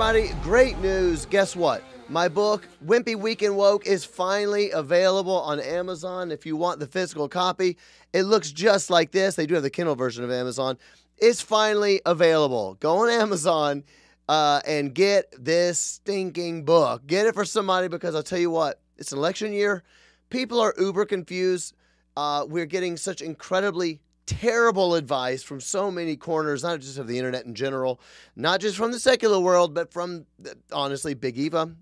everybody. Great news. Guess what? My book, Wimpy, Weak and Woke, is finally available on Amazon. If you want the physical copy, it looks just like this. They do have the Kindle version of Amazon. It's finally available. Go on Amazon and get this stinking book. Get it for somebody, because I'll tell you what, it's an election year. People are uber confused. We're getting such incredibly terrible advice from so many corners, not just of the internet in general, not just from the secular world, but from, honestly, Big Eva.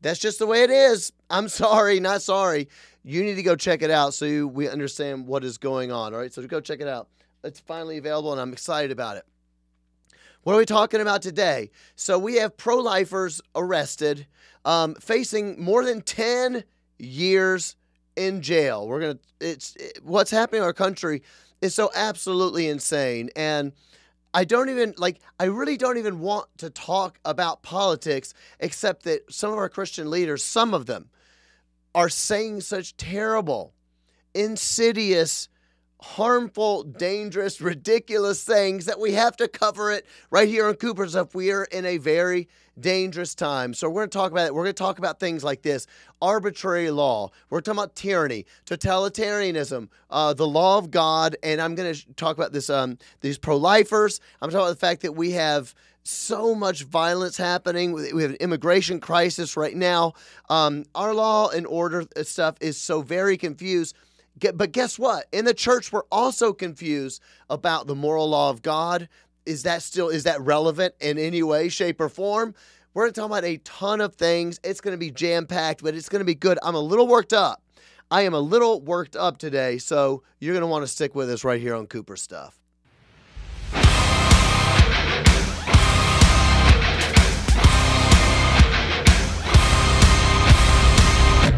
That's just the way it is. I'm sorry, not sorry. You need to go check it out so we understand what is going on. All right, so go check it out. It's finally available, and I'm excited about it. What are we talking about today? So we have pro-lifers arrested, facing more than 10 years in jail. What's happening in our country is so absolutely insane, and I really don't even want to talk about politics, except that some of our Christian leaders, some of them, are saying such terrible, insidious, harmful, dangerous, ridiculous things that we have to cover it right here on Cooper's Up. We are in a very dangerous time. So we're going to talk about it. We're going to talk about things like this: arbitrary law. We're talking about tyranny, totalitarianism, the law of God. And I'm going to talk about this, these pro-lifers. I'm talking about the fact that we have so much violence happening. We have an immigration crisis right now. Our law and order stuff is so very confused. But guess what? In the church, we're also confused about the moral law of God. Is that relevant in any way, shape, or form? We're going to talk about a ton of things. It's going to be jam-packed, but it's going to be good. I'm a little worked up. I am a little worked up today, so you're going to want to stick with us right here on Cooper Stuff.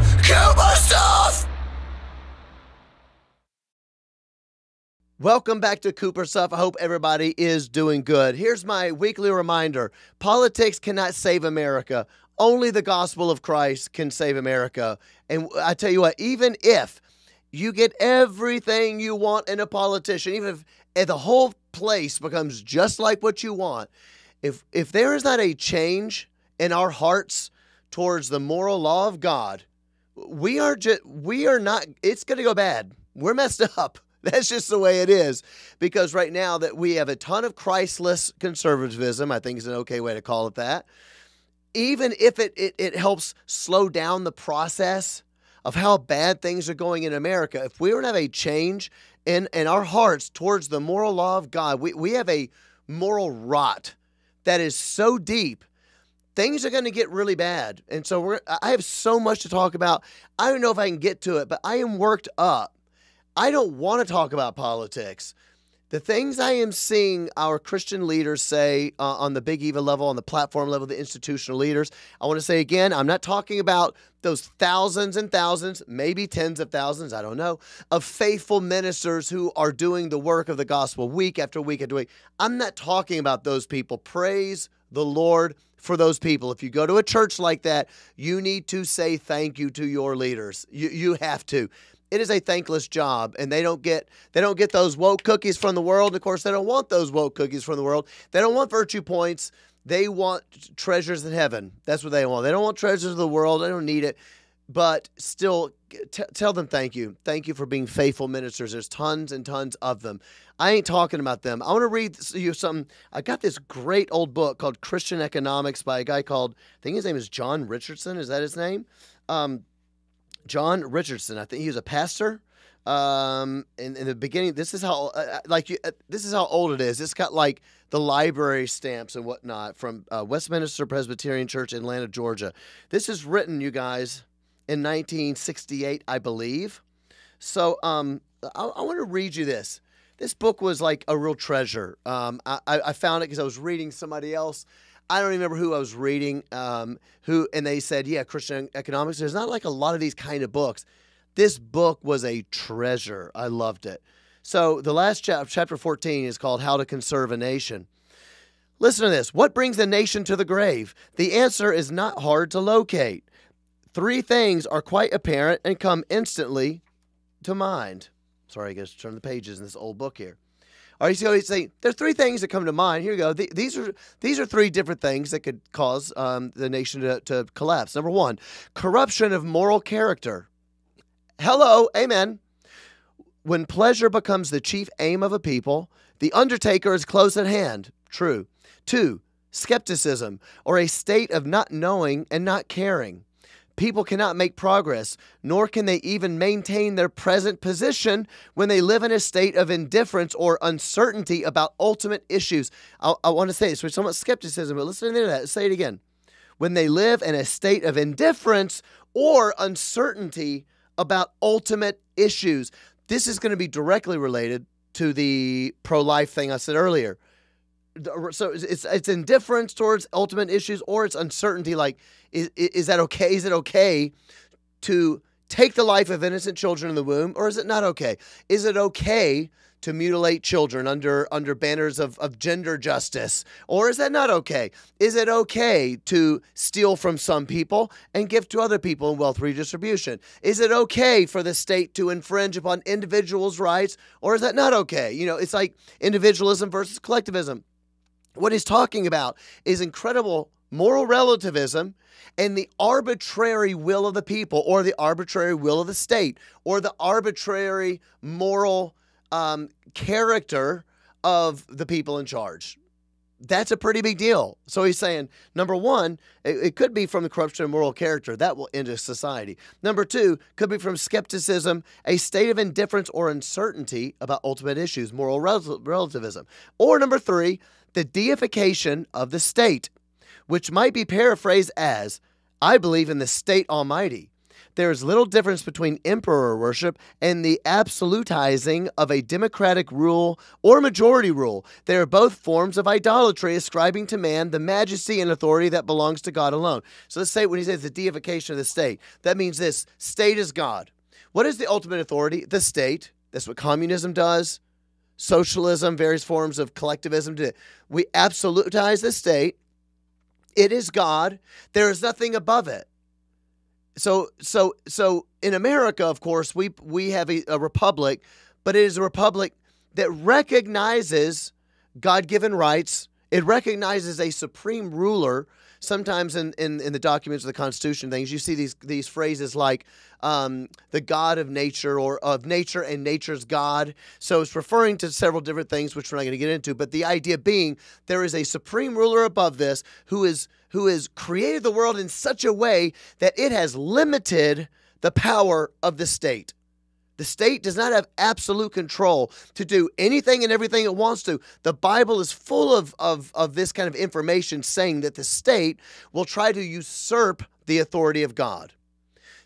Cooper Stuff! Welcome back to Cooper Stuff. I hope everybody is doing good. Here's my weekly reminder. Politics cannot save America. Only the gospel of Christ can save America. And I tell you what, even if you get everything you want in a politician, even if the whole place becomes just like what you want, if there is not a change in our hearts towards the moral law of God, we are not, it's going to go bad. We're messed up. That's just the way it is, because right now that we have a ton of Christless conservatism, I think is an okay way to call it that, even if it helps slow down the process of how bad things are going in America. If we don't have a change in our hearts towards the moral law of God, we have a moral rot that is so deep, things are going to get really bad. And so I have so much to talk about. I don't know if I can get to it, but I am worked up. I don't want to talk about politics. The things I am seeing our Christian leaders say on the Big Eva level, on the platform level, the institutional leaders, I want to say again, I'm not talking about those thousands and thousands, maybe tens of thousands, I don't know, of faithful ministers who are doing the work of the gospel week after week after week. I'm not talking about those people. Praise the Lord for those people. If you go to a church like that, you need to say thank you to your leaders. You have to. It is a thankless job, and they don't get those woke cookies from the world. Of course, they don't want those woke cookies from the world. They don't want virtue points. They want treasures in heaven. That's what they want. They don't want treasures of the world. They don't need it. But still, tell them thank you. Thank you for being faithful ministers. There's tons and tons of them. I ain't talking about them. I want to read you something. I got this great old book called Christian Economics by a guy called, I think his name is John Richardson. Is that his name? John Richardson, I think he was a pastor. In the beginning, this is how old it is. It's got like the library stamps and whatnot from Westminster Presbyterian Church, Atlanta, Georgia. This is written, you guys, in 1968, I believe. So I want to read you this. This book was like a real treasure. I found it because I was reading somebody else. I don't remember who I was reading, and they said, yeah, Christian Economics. There's not like a lot of these kind of books. This book was a treasure. I loved it. So the last chapter 14 is called How to Conserve a Nation. Listen to this. What brings a nation to the grave? The answer is not hard to locate. Three things are quite apparent and come instantly to mind. Sorry, I guess turn the pages in this old book here. Or you see all these things. There's three things that come to mind. Here you go. These are three different things that could cause the nation to collapse. Number one, corruption of moral character. Hello, amen. When pleasure becomes the chief aim of a people, the undertaker is close at hand. True. 2, skepticism, or a state of not knowing and not caring. People cannot make progress, nor can they even maintain their present position when they live in a state of indifference or uncertainty about ultimate issues. I want to say this, we're talking about skepticism, but listen to that. Say it again. When they live in a state of indifference or uncertainty about ultimate issues. This is going to be directly related to the pro-life thing I said earlier. So it's indifference towards ultimate issues, or it's uncertainty. Like, is that okay? Is it okay to take the life of innocent children in the womb, or is it not okay? Is it okay to mutilate children under banners of gender justice, or is that not okay? Is it okay to steal from some people and give to other people in wealth redistribution? Is it okay for the state to infringe upon individuals' rights, or is that not okay? You know, it's like individualism versus collectivism. What he's talking about is incredible moral relativism and the arbitrary will of the people, or the arbitrary will of the state, or the arbitrary moral character of the people in charge. That's a pretty big deal. So he's saying, number one, it could be from the corruption of moral character. That will end a society. Number two, could be from skepticism, a state of indifference or uncertainty about ultimate issues, moral relativism. Or number three, the deification of the state, which might be paraphrased as, I believe in the state almighty. There is little difference between emperor worship and the absolutizing of a democratic rule or majority rule. They are both forms of idolatry, ascribing to man the majesty and authority that belongs to God alone. So let's say when he says the deification of the state, that means this: state is God. What is the ultimate authority? The state. That's what communism does. Socialism, various forms of collectivism. We absolutize the state. It is God. There is nothing above it. So in America, of course, we have a republic, but it is a republic that recognizes God-given rights. It recognizes a supreme ruler. Sometimes in the documents of the Constitution, things you see these phrases like the God of nature, or of nature and nature's God. So it's referring to several different things, which we're not going to get into. But the idea being, there is a supreme ruler above this who has created the world in such a way that it has limited the power of the state. The state does not have absolute control to do anything and everything it wants to. The Bible is full of this kind of information saying that the state will try to usurp the authority of God.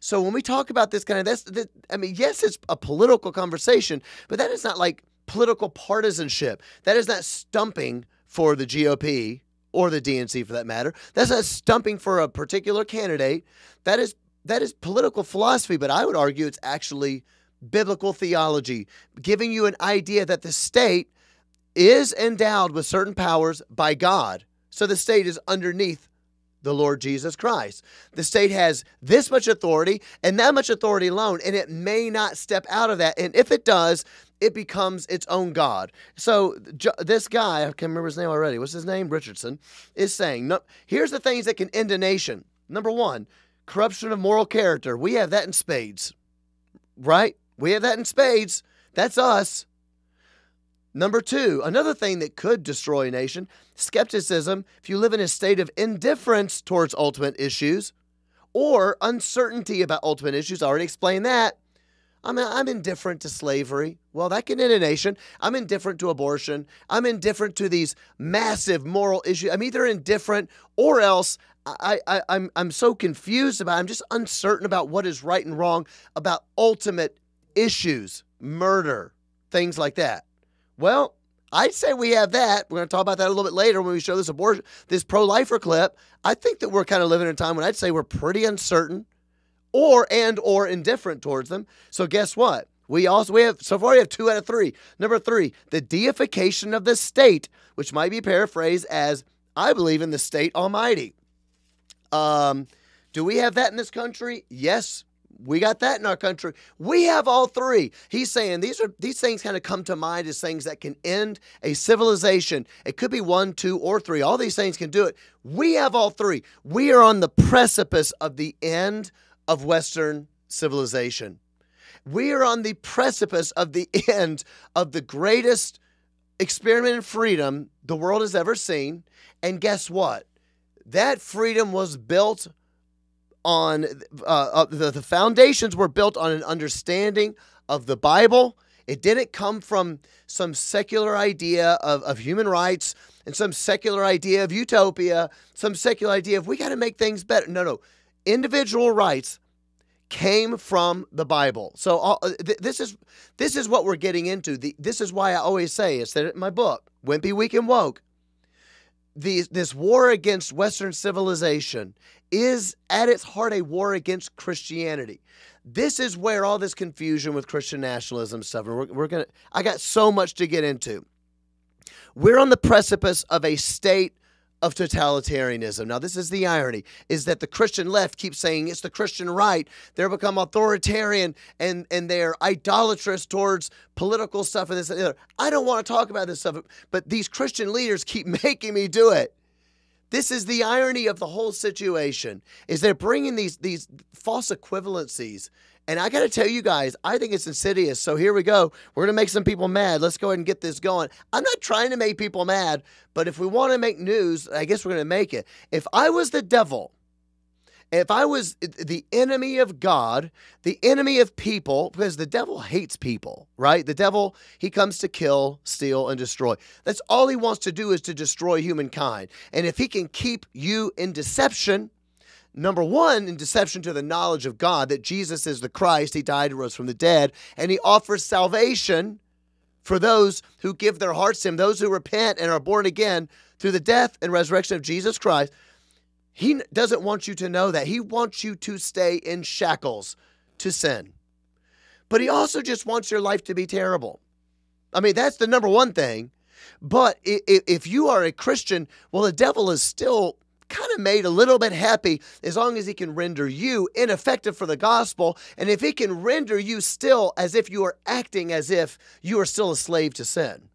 So when we talk about this kind of, I mean, yes, it's a political conversation, but that is not like political partisanship. That is not stumping for the GOP or the DNC for that matter. That's not stumping for a particular candidate. That is political philosophy, but I would argue it's actually biblical theology, giving you an idea that the state is endowed with certain powers by God. So the state is underneath the Lord Jesus Christ. The state has this much authority and that much authority alone, and it may not step out of that. And if it does, it becomes its own God. So this guy, I can't remember his name already. What's his name? Richardson is saying, no, here's the things that can end a nation. Number one, corruption of moral character. We have that in spades, right? We have that in spades. That's us. Number two, another thing that could destroy a nation, skepticism. If you live in a state of indifference towards ultimate issues, or uncertainty about ultimate issues, I already explained that. I mean, I'm indifferent to slavery. Well, that can end a nation. I'm indifferent to abortion. I'm indifferent to these massive moral issues. I'm either indifferent, or else I'm so confused about it. I'm just uncertain about what is right and wrong about ultimate issues, murder, things like that. Well, I'd say we have that. We're going to talk about that a little bit later when we show this abortion, this pro-lifer clip. I think that we're kind of living in a time when I'd say we're pretty uncertain, or indifferent towards them. So guess what? We have so far we have 2 out of 3. Number 3, the deification of the state, which might be paraphrased as, I believe in the state almighty. Do we have that in this country? Yes, We got that in our country. We have all three. He's saying these things kind of come to mind as things that can end a civilization. It could be one, two, or three. All these things can do it. We have all three. We are on the precipice of the end of Western civilization. We are on the precipice of the end of the greatest experiment in freedom the world has ever seen. And guess what? That freedom was built on the foundations were built on an understanding of the Bible. It didn't come from some secular idea of human rights and some secular idea of utopia, some secular idea of we got to make things better. No, no. Individual rights came from the Bible. So this is what we're getting into. This is why I always say, I said it in my book, Wimpy, Weak and Woke. This war against Western civilization is at its heart a war against Christianity. This is where all this confusion with Christian nationalism stuff, and I got so much to get into. We're on the precipice of a state of totalitarianism. Now, this is the irony, is that the Christian left keeps saying it's the Christian right. They've become authoritarian and they're idolatrous towards political stuff and this and the other. I don't want to talk about this stuff, but these Christian leaders keep making me do it. This is the irony of the whole situation, is they're bringing these false equivalencies. And I got to tell you guys, I think it's insidious. So here we go. We're going to make some people mad. Let's go ahead and get this going. I'm not trying to make people mad, but if we want to make news, I guess we're going to make it. If I was the devil, if I was the enemy of God, the enemy of people, because the devil hates people, right? The devil, he comes to kill, steal, and destroy. That's all he wants to do, is to destroy humankind. And if he can keep you in deception, number one, in deception to the knowledge of God, that Jesus is the Christ, he died and rose from the dead, and he offers salvation for those who give their hearts to him, those who repent and are born again through the death and resurrection of Jesus Christ. He doesn't want you to know that. He wants you to stay in shackles to sin. But he also just wants your life to be terrible. I mean, that's the number one thing. But if you are a Christian, well, the devil is still kind of made a little bit happy as long as he can render you ineffective for the gospel, and if he can render you still as if you are acting as if you are still a slave to sin.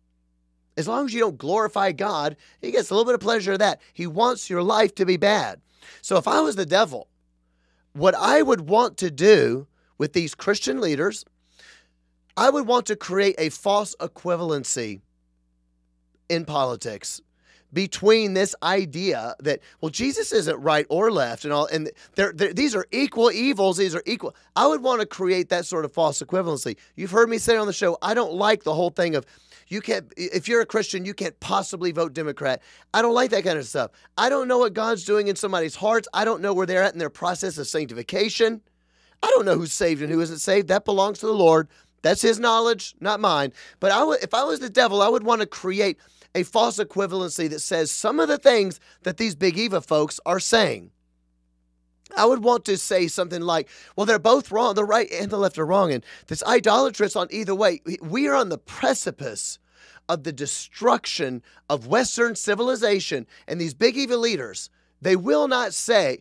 As long as you don't glorify God, he gets a little bit of pleasure of that. He wants your life to be bad. So if I was the devil, what I would want to do with these Christian leaders, I would want to create a false equivalency in politics between this idea that, well, Jesus isn't right or left and all, and these are equal evils, these are equal. I would want to create that sort of false equivalency. You've heard me say on the show, I don't like the whole thing of, you can't, if you're a Christian, you can't possibly vote Democrat. I don't like that kind of stuff. I don't know what God's doing in somebody's hearts. I don't know where they're at in their process of sanctification. I don't know who's saved and who isn't saved. That belongs to the Lord. That's his knowledge, not mine. But if I was the devil, I would want to create a false equivalency that says some of the things that these Big Eva folks are saying. I would want to say something like, well, they're both wrong. The right and the left are wrong. And this idolatrous on either way, we are on the precipice of the destruction of Western civilization. And these Big Eva leaders, they will never say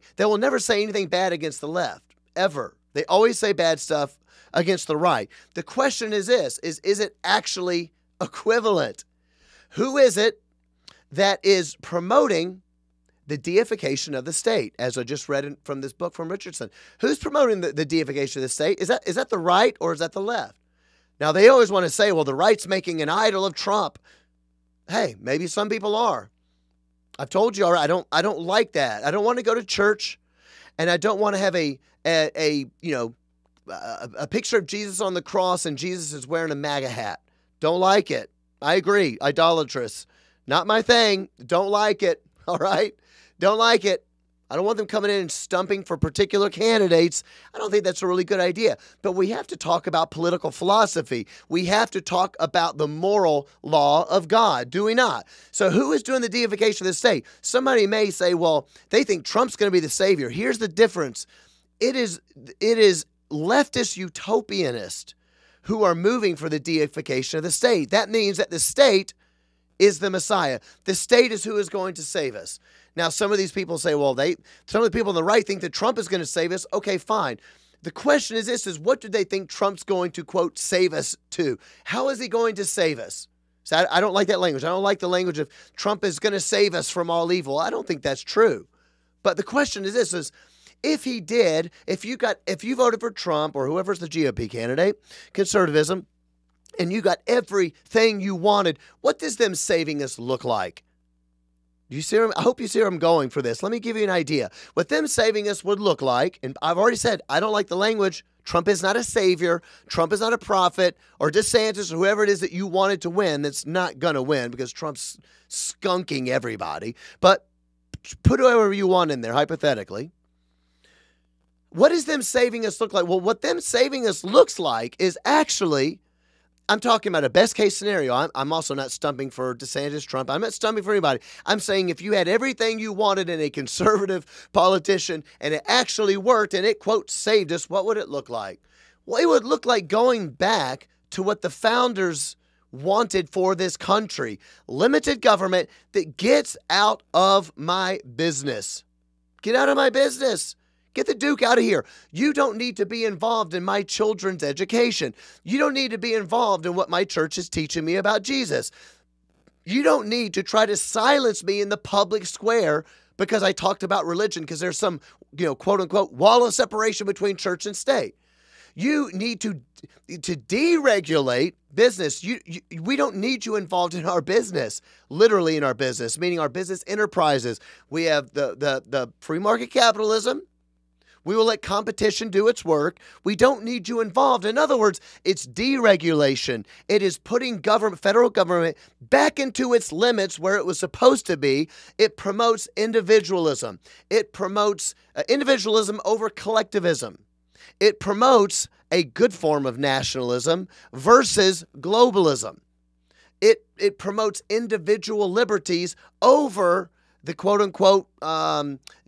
anything bad against the left, ever. They always say bad stuff against the right. The question is this, is it actually equivalent? Who is it that is promoting the deification of the state, as I just read from this book from Richardson? Who's promoting the deification of the state? Is that the right or is that the left? Now, they always want to say, well, the right's making an idol of Trump. Hey, maybe some people are. I've told you, all right, I don't like that. I don't want to go to church, and I don't want to have a picture of Jesus on the cross and Jesus is wearing a MAGA hat. Don't like it. I agree. Idolatrous. Not my thing. Don't like it. All right? Don't like it. I don't want them coming in and stumping for particular candidates. I don't think that's a really good idea. But we have to talk about political philosophy. We have to talk about the moral law of God, do we not? So who is doing the deification of the state? Somebody may say, well, they think Trump's going to be the savior. Here's the difference. It is leftist utopianists who are moving for the deification of the state. That means that the state is the Messiah. The state is who is going to save us. Now, some of these people say, well, some of the people on the right think that Trump is going to save us. Okay, fine. The question is this, is what do they think Trump's going to, quote, save us to? How is he going to save us? So I don't like that language. I don't like the language of Trump is going to save us from all evil. I don't think that's true. But the question is this, is if he did, if you voted for Trump or whoever's the GOP candidate, conservatism, and you got everything you wanted, what does them saving us look like? You see where I hope you see where I'm going for this. Let me give you an idea. What them saving us would look like, and I've already said, I don't like the language. Trump is not a savior. Trump is not a prophet, or DeSantis, or whoever it is that you wanted to win that's not going to win because Trump's skunking everybody. But put whoever you want in there, hypothetically. What does them saving us look like? Well, what them saving us looks like is actually, I'm talking about a best-case scenario. I'm also not stumping for DeSantis, Trump. I'm not stumping for anybody. I'm saying if you had everything you wanted in a conservative politician and it actually worked and it, quote, saved us, what would it look like? Well, it would look like going back to what the founders wanted for this country, limited government that gets out of my business. Get out of my business. Get the Duke out of here. You don't need to be involved in my children's education. You don't need to be involved in what my church is teaching me about Jesus. You don't need to try to silence me in the public square because I talked about religion, because there's some, you know, quote unquote, wall of separation between church and state. You need to deregulate business. We don't need you involved in our business, literally in our business, meaning our business enterprises. We have the free market capitalism. We will let competition do its work. We don't need you involved. In other words, it's deregulation. It is putting government, federal government back into its limits where it was supposed to be. It promotes individualism. It promotes individualism over collectivism. It promotes a good form of nationalism versus globalism. It promotes individual liberties over the quote-unquote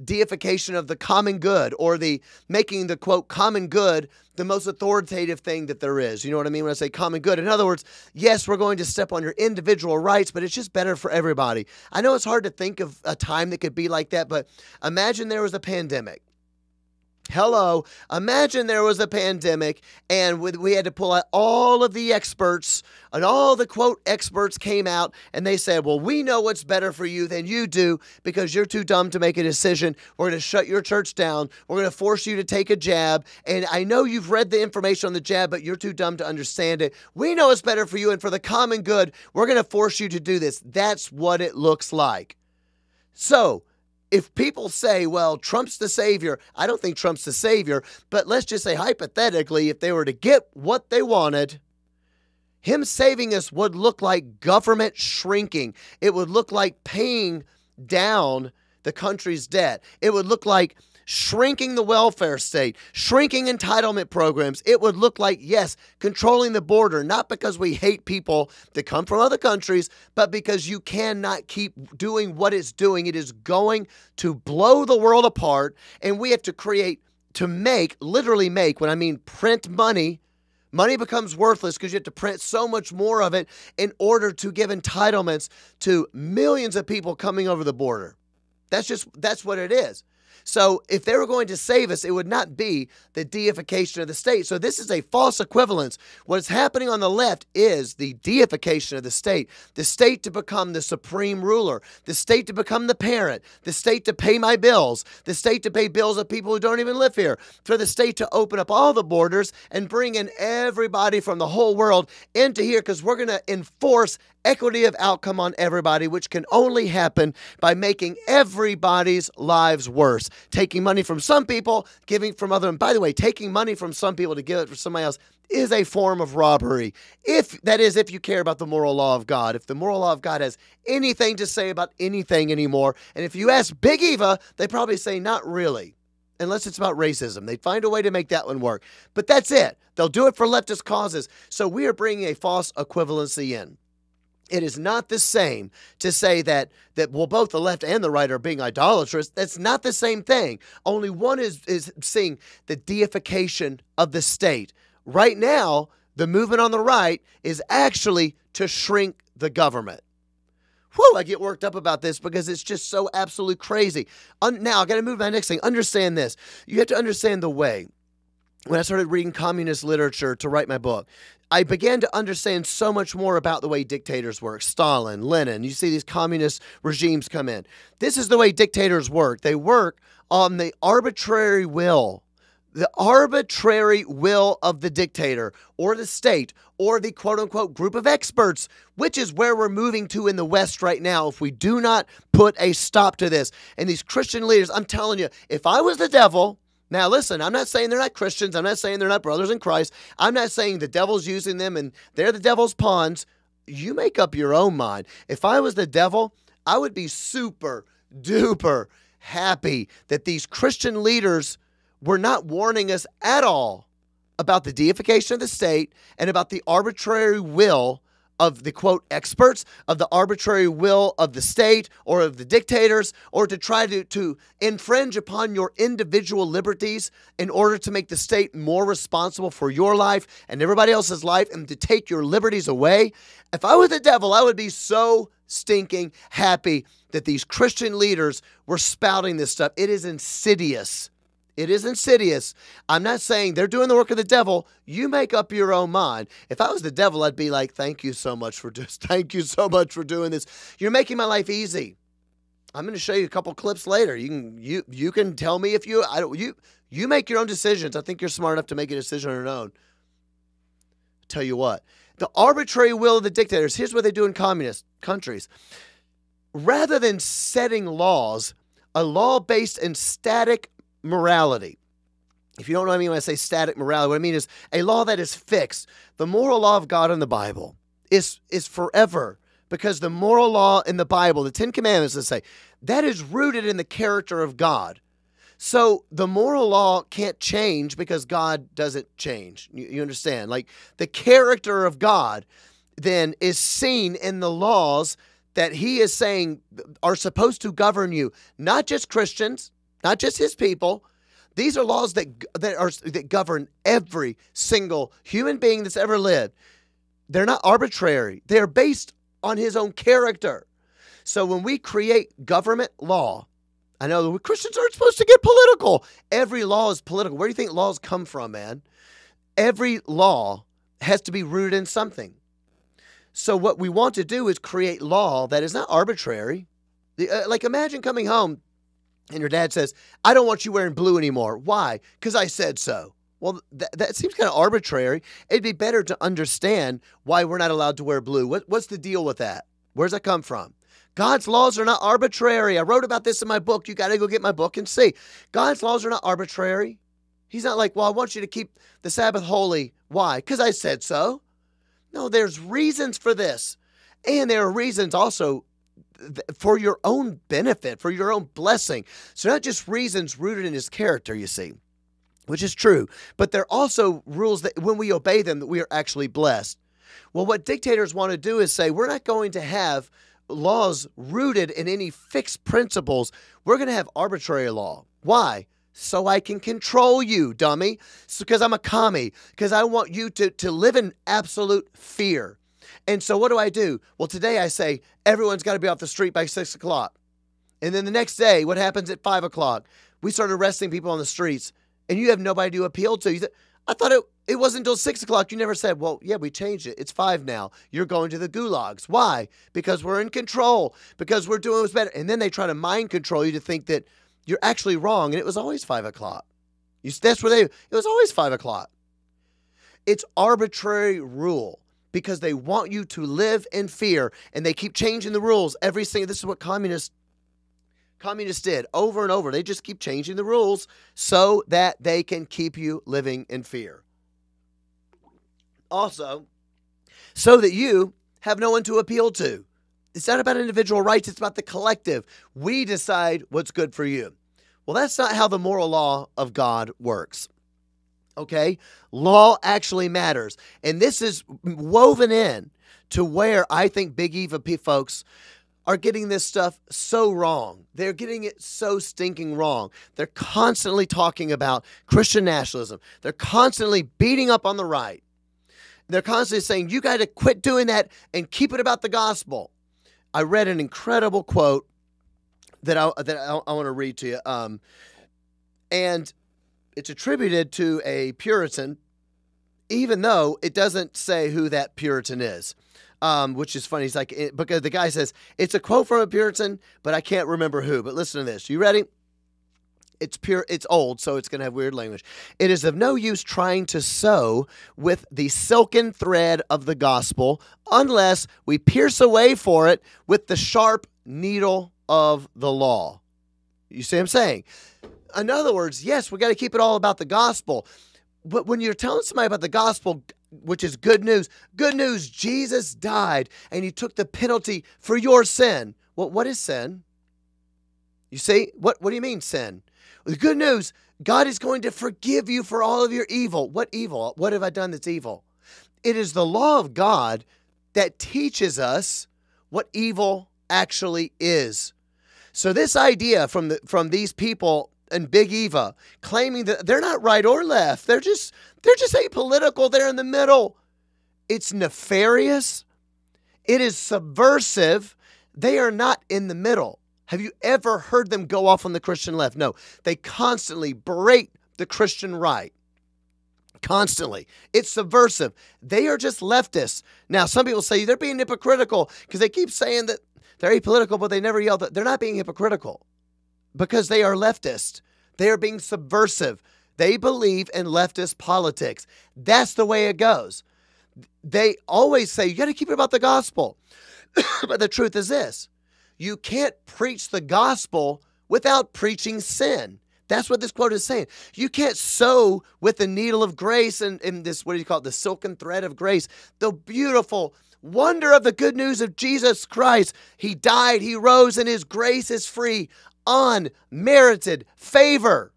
deification of the common good, or the making the, quote, common good the most authoritative thing that there is. You know what I mean when I say common good? In other words, yes, we're going to step on your individual rights, but it's just better for everybody. I know it's hard to think of a time that could be like that, but imagine there was a pandemic. Hello. Imagine there was a pandemic and we had to pull out all of the experts, and all the, quote, experts came out and they said, well, we know what's better for you than you do because you're too dumb to make a decision. We're going to shut your church down. We're going to force you to take a jab. And I know you've read the information on the jab, but you're too dumb to understand it. We know it's better for you. And for the common good, we're going to force you to do this. That's what it looks like. So, if people say, well, Trump's the savior, I don't think Trump's the savior, but let's just say hypothetically, if they were to get what they wanted, him saving us would look like government shrinking. It would look like paying down the country's debt. It would look like shrinking the welfare state, shrinking entitlement programs. It would look like, yes, controlling the border, not because we hate people that come from other countries, but because you cannot keep doing what it's doing. It is going to blow the world apart, and we have to create, to make, literally make, when I mean print money. Money becomes worthless because you have to print so much more of it in order to give entitlements to millions of people coming over the border. That's what it is. So if they were going to save us, it would not be the deification of the state. So this is a false equivalence. What's happening on the left is the deification of the state to become the supreme ruler, the state to become the parent, the state to pay my bills, the state to pay bills of people who don't even live here, for the state to open up all the borders and bring in everybody from the whole world into here because we're going to enforce equity of outcome on everybody, which can only happen by making everybody's lives worse. Taking money from some people, giving from others. And by the way, taking money from some people to give it for somebody else is a form of robbery. If that is, if you care about the moral law of God, if the moral law of God has anything to say about anything anymore. And if you ask Big Eva, they probably say, not really. Unless it's about racism. They'd find a way to make that one work. But that's it. They'll do it for leftist causes. So we are bringing a false equivalency in. It is not the same to say that well, both the left and the right are being idolatrous. That's not the same thing. Only one is seeing the deification of the state. Right now, the movement on the right is actually to shrink the government. Whew, I get worked up about this because it's just so absolutely crazy. Now, I got to move to my next thing. Understand this. You have to understand the way when I started reading communist literature to write my book, I began to understand so much more about the way dictators work. Stalin, Lenin, you see these communist regimes come in. This is the way dictators work. They work on the arbitrary will of the dictator or the state or the quote-unquote group of experts, which is where we're moving to in the West right now if we do not put a stop to this. And these Christian leaders, I'm telling you, if I was the devil... Now, listen, I'm not saying they're not Christians. I'm not saying they're not brothers in Christ. I'm not saying the devil's using them and they're the devil's pawns. You make up your own mind. If I was the devil, I would be super duper happy that these Christian leaders were not warning us at all about the deification of the state and about the arbitrary will of the, quote, experts, of the arbitrary will of the state or of the dictators, or to try to infringe upon your individual liberties in order to make the state more responsible for your life and everybody else's life and to take your liberties away. If I was the devil, I would be so stinking happy that these Christian leaders were spouting this stuff. It is insidious. It is insidious. I'm not saying they're doing the work of the devil. You make up your own mind. If I was the devil, I'd be like, thank you so much for doing this. You're making my life easy. I'm going to show you a couple clips later. You can tell me if you make your own decisions. I think you're smart enough to make a decision on your own. I'll tell you what, the arbitrary will of the dictators. Here's what they do in communist countries. Rather than setting laws, a law based in static morality. If you don't know what I mean when I say static morality, what I mean is a law that is fixed. The moral law of God in the Bible is forever, because the moral law in the Bible, the Ten Commandments, let's say, that is rooted in the character of God. So the moral law can't change because God doesn't change. You understand? Like, the character of God then is seen in the laws that he is saying are supposed to govern you, not just Christians, not just his people. These are laws that govern every single human being that's ever lived. They're not arbitrary. They're based on his own character. So when we create government law, I know that Christians aren't supposed to get political. Every law is political. Where do you think laws come from, man? Every law has to be rooted in something. So what we want to do is create law that is not arbitrary. Like, imagine coming home and your dad says, I don't want you wearing blue anymore. Why? Because I said so. Well, that seems kind of arbitrary. It'd be better to understand why we're not allowed to wear blue. What's the deal with that? Where's that come from? God's laws are not arbitrary. I wrote about this in my book. You got to go get my book and see. God's laws are not arbitrary. He's not like, well, I want you to keep the Sabbath holy. Why? Because I said so. No, there's reasons for this. And there are reasons also for your own benefit, for your own blessing. So not just reasons rooted in his character, you see, which is true, but they're also rules that when we obey them, that we are actually blessed. Well, what dictators want to do is say, we're not going to have laws rooted in any fixed principles. We're going to have arbitrary law. Why? So I can control you, dummy. Because I'm a commie, because I want you to live in absolute fear. And so what do? Well, today I say, everyone's got to be off the street by 6 o'clock. And then the next day, what happens at 5 o'clock? We start arresting people on the streets and you have nobody to appeal to. You say, I thought it wasn't until 6 o'clock. You never said, well, yeah, we changed it. It's 5 now. You're going to the gulags. Why? Because we're in control, because we're doing what's better. And then they try to mind control you to think that you're actually wrong. And it was always 5 o'clock. It was always 5 o'clock. It's arbitrary rule, because they want you to live in fear, and they keep changing the rules every single. This is what communists did over and over. They just keep changing the rules so that they can keep you living in fear. Also, so that you have no one to appeal to. It's not about individual rights. It's about the collective. We decide what's good for you. Well, that's not how the moral law of God works. Okay, law actually matters. And this is woven in to where I think Big Eva folks are getting this stuff so wrong. They're getting it so stinking wrong. They're constantly talking about Christian nationalism. They're constantly beating up on the right. They're constantly saying, you got to quit doing that and keep it about the gospel. I read an incredible quote that I want to read to you. And it's attributed to a Puritan, even though it doesn't say who that Puritan is, which is funny. It's like, because the guy says, it's a quote from a Puritan, but I can't remember who. But listen to this. You ready? It's pure. It's old, so it's going to have weird language. It is of no use trying to sew with the silken thread of the gospel unless we pierce a way for it with the sharp needle of the law. You see what I'm saying? In other words, yes, we got to keep it all about the gospel. But when you're telling somebody about the gospel, which is good news, Jesus died and he took the penalty for your sin. Well, what is sin? You see? What do you mean sin? The good news, God is going to forgive you for all of your evil. What evil? What have I done that's evil? It is the law of God that teaches us what evil actually is. So this idea from these people and Big Eva claiming that they're not right or left, they're just apolitical, they're in the middle. It's nefarious. It is subversive. They are not in the middle. Have you ever heard them go off on the Christian left? No, they constantly berate the Christian right. Constantly. It's subversive. They are just leftists. Now, some people say they're being hypocritical because they keep saying that they're apolitical, but they never yell that. They're not being hypocritical because they are leftist. They are being subversive. They believe in leftist politics. That's the way it goes. They always say, you got to keep it about the gospel. But the truth is this. You can't preach the gospel without preaching sin. That's what this quote is saying. You can't sew with the needle of grace and this, what do you call it, the silken thread of grace, the beautiful wonder of the good news of Jesus Christ. He died, he rose, and his grace is free, unmerited favor.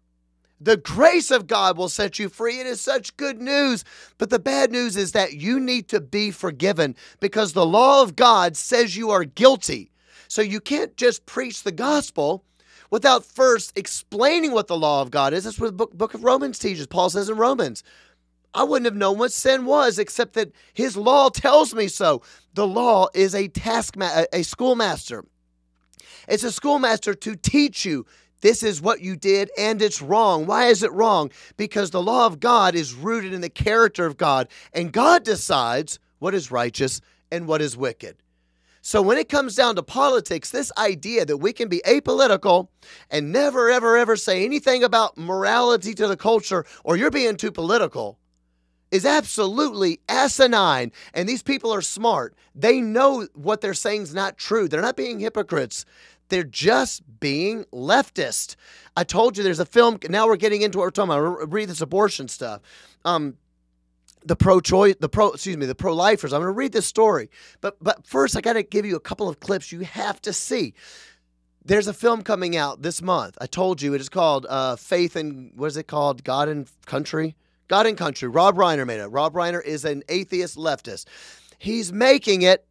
The grace of God will set you free. It is such good news. But the bad news is that you need to be forgiven because the law of God says you are guilty. So you can't just preach the gospel without first explaining what the law of God is. That's what the book of Romans teaches. Paul says in Romans, I wouldn't have known what sin was except that his law tells me so. The law is a schoolmaster. It's a schoolmaster to teach you this is what you did and it's wrong. Why is it wrong? Because the law of God is rooted in the character of God, and God decides what is righteous and what is wicked. So when it comes down to politics, this idea that we can be apolitical and never, ever, ever say anything about morality to the culture or you're being too political is absolutely asinine. And these people are smart. They know what they're saying is not true. They're not being hypocrites. They're just being leftist. I told you there's a film. Now we're getting into what we're talking about. Read this abortion stuff. The pro-lifers. I'm going to read this story, but first I got to give you a couple of clips you have to see. There's a film coming out this month. I told you it is called God and Country. God and Country. Rob Reiner made it. Rob Reiner is an atheist leftist. He's making it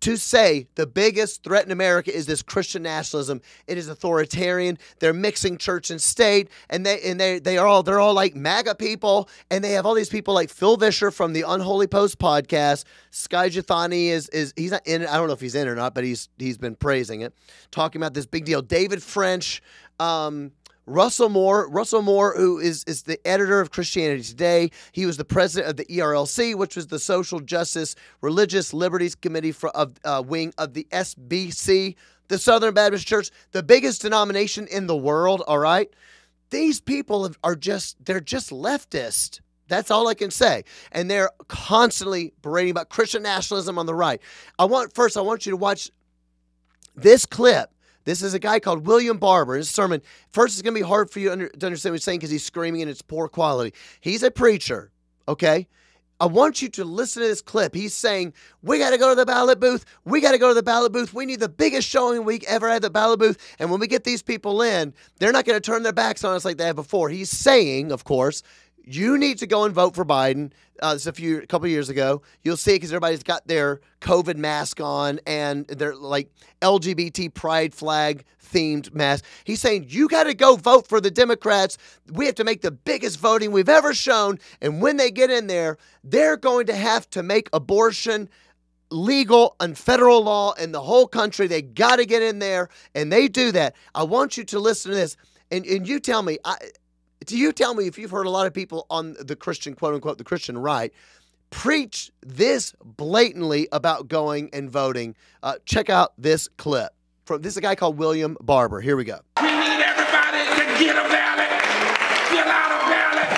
to say the biggest threat in America is this Christian nationalism. It is authoritarian. They're mixing church and state, and they're all like MAGA people, and they have all these people like Phil Vischer from the Unholy Post podcast. Sky Jathani is he's not in it. I don't know if he's in it or not, but he's been praising it, talking about this big deal. David French, Russell Moore, who is the editor of Christianity Today. He was the president of the ERLC, which was the Social Justice Religious Liberties Committee wing of the SBC, the Southern Baptist Church, the biggest denomination in the world, all right? These people they're just leftist. That's all I can say. And they're constantly berating about Christian nationalism on the right. I want you to watch this clip. This is a guy called William Barber. His sermon, first, it's going to be hard for you to understand what he's saying because he's screaming and it's poor quality. He's a preacher, okay? I want you to listen to this clip. He's saying, we got to go to the ballot booth. We got to go to the ballot booth. We need the biggest showing we ever had at the ballot booth. And when we get these people in, they're not going to turn their backs on us like they have before. He's saying, of course, you need to go and vote for Biden. This a couple years ago. You'll see it because everybody's got their COVID mask on and their like LGBT pride flag themed mask. He's saying, you got to go vote for the Democrats. We have to make the biggest voting we've ever shown. And when they get in there, they're going to have to make abortion legal and federal law in the whole country. They got to get in there and they do that. I want you to listen to this and you tell me, you tell me if you've heard a lot of people on the Christian, quote unquote, the Christian right, preach this blatantly about going and voting. Check out this clip. This is a guy called William Barber. Here we go. We need everybody to get a ballot, fill out a ballot,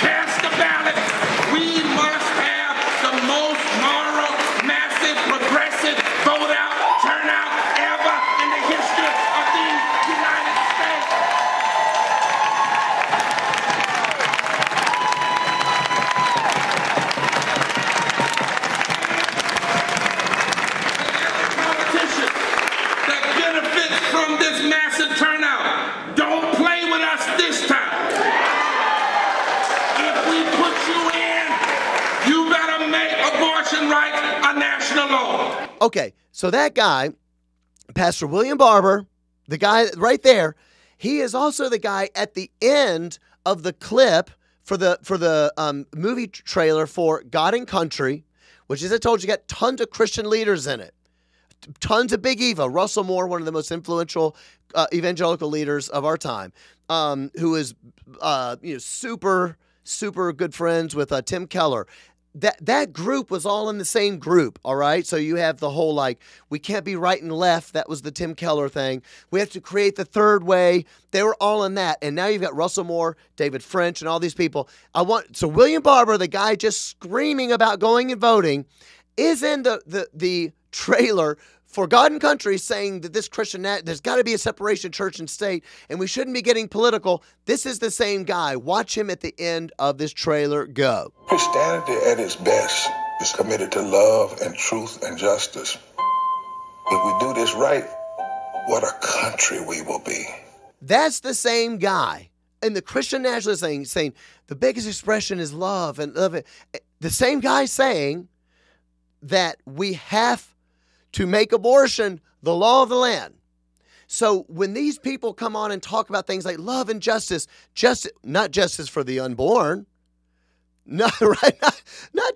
cast a ballot. We must have the most moral, massive, progressive vote-out turnout ever in the history of the United States. Politicians that benefit from this massive turnout, don't play with us this time. Right, a national law. Okay, so that guy, Pastor William Barber, the guy right there, he is also the guy at the end of the clip for the movie trailer for God and Country, which, as I told you, got tons of Christian leaders in it. Tons of Big Eva, Russell Moore, one of the most influential evangelical leaders of our time, who is you know, super good friends with Tim Keller. That group was all in the same group, all right? So you have the whole, like, we can't be right and left. That was the Tim Keller thing. We have to create the third way. They were all in that. And now you've got Russell Moore, David French, and all these people. So William Barber, the guy just screaming about going and voting, is in the trailer for God and Country, saying that this Christian, there's got to be a separation church and state, and we shouldn't be getting political. This is the same guy. Watch him at the end of this trailer go. Christianity at its best is committed to love and truth and justice. If we do this right, what a country we will be. That's the same guy. And the Christian nationalist thing, saying the biggest expression is love and love. The same guy saying that we have to make abortion the law of the land. So when these people come on and talk about things like love and justice, not justice for the unborn, not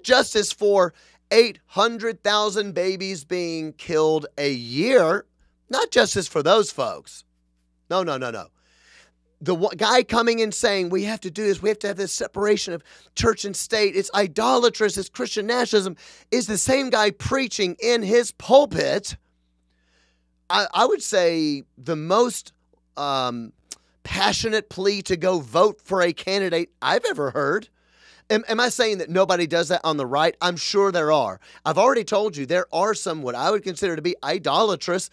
justice for 800,000 babies being killed a year, not justice for those folks. No. The guy coming and saying, we have to do this, we have to have this separation of church and state, it's idolatrous, it's Christian nationalism, is the same guy preaching in his pulpit, I would say, the most passionate plea to go vote for a candidate I've ever heard. Am I saying that nobody does that on the right? I'm sure there are. I've already told you there are some what I would consider to be idolatrous